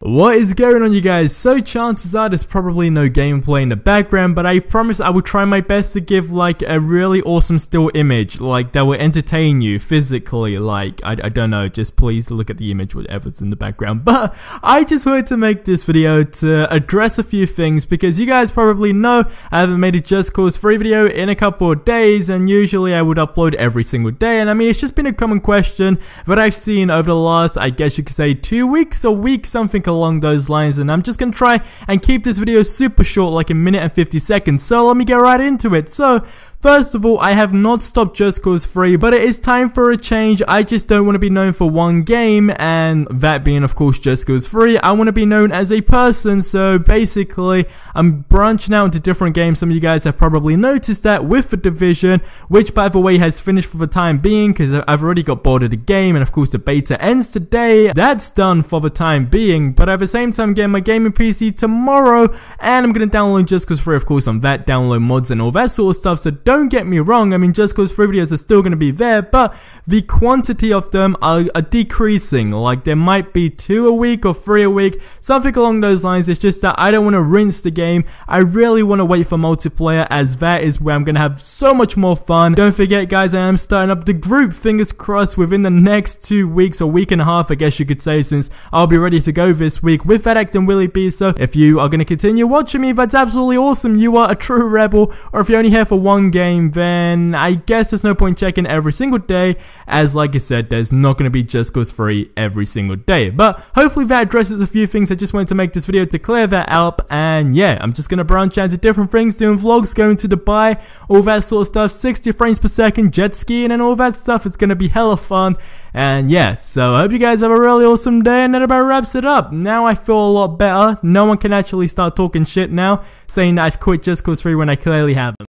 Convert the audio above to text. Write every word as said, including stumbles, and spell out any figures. What is going on, you guys? So chances are there's probably no gameplay in the background, but I promise I will try my best to give like a really awesome still image, like that will entertain you physically. Like I, I don't know, just please look at the image, whatever's in the background. But I just wanted to make this video to address a few things, because you guys probably know I haven't made a Just Cause three video in a couple of days, and usually I would upload every single day. And I mean, it's just been a common question that I've seen over the last, I guess you could say, two weeks a week, something along those lines, and I'm just gonna try and keep this video super short, like a minute and fifty seconds. So let me get right into it. So first of all, I have not stopped Just Cause three, but it is time for a change. I just don't want to be known for one game, and that being of course Just Cause three. I want to be known as a person, so basically I'm branching out into different games. Some of you guys have probably noticed that with The Division, which by the way has finished for the time being, because I've already got bored of the game, and of course the beta ends today. That's done for the time being, but at the same time I'm getting my gaming P C tomorrow, and I'm going to download Just Cause three of course on that, download mods and all that sort of stuff. So don't get me wrong, I mean Just Cause three videos are still going to be there, but the quantity of them are, are decreasing. Like there might be two a week or three a week, something along those lines. It's just that I don't want to rinse the game. I really want to wait for multiplayer, as that is where I'm going to have so much more fun. Don't forget guys, I am starting up the group, fingers crossed, within the next two weeks, a week and a half I guess you could say, since I'll be ready to go this week with Fedek and Willy B. So if you are going to continue watching me, that's absolutely awesome. You are a true rebel. Or if you're only here for one game, game then I guess there's no point checking every single day, as like I said, there's not going to be Just Cause three every single day. But hopefully that addresses a few things. I just wanted to make this video to clear that up, and yeah, I'm just going to branch out to different things, doing vlogs, going to Dubai, all that sort of stuff, sixty frames per second, jet skiing and all that stuff. It's going to be hella fun, and yeah, so I hope you guys have a really awesome day, and that about wraps it up. Now I feel a lot better. No one can actually start talking shit now, saying that I've quit Just Cause three when I clearly haven't.